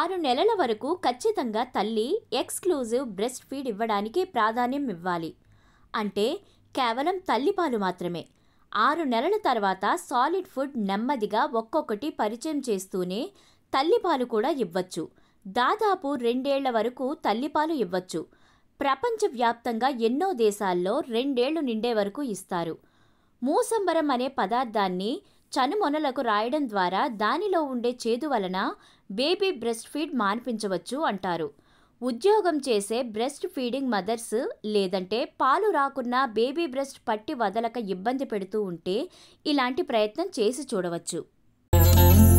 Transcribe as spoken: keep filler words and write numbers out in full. ఆరు నెలల వరకు ఖచ్చితంగా తల్లి ఎక్స్క్లూజివ్ బ్రెస్ట్ ఫీడ్ ఇవ్వడానికి ప్రాధాన్యం ఇవ్వాలి. అంటే కేవలం తల్లిపాలు మాత్రమే. ఆరు నెలల తర్వాత సాలిడ్ ఫుడ్ నెమ్మదిగా ఒక్కొక్కటి పరిచయం చేస్తూనే తల్లిపాలు కూడా ఇవ్వచ్చు. దాదాపు రెండేళ్ల వరకు తల్లిపాలు ఇవ్వచ్చు. ప్రపంచవ్యాప్తంగా ఎన్నో దేశాల్లో రెండేళ్లు నిండే వరకు ఇస్తారు. మూసంబరం అనే పదార్థాన్ని చనుమొనలకు రాయడం ద్వారా దానిలో ఉండే చేదు వలన బేబీ బ్రెస్ట్ ఫీడ్ మాన్పించవచ్చు అంటారు. ఉద్యోగం చేసే బ్రెస్ట్ ఫీడింగ్ మదర్స్ లేదంటే పాలు రాకున్న బేబీ బ్రెస్ట్ పట్టి వదలక ఇబ్బంది పెడుతూ ఉంటే ఇలాంటి ప్రయత్నం చేసి చూడవచ్చు.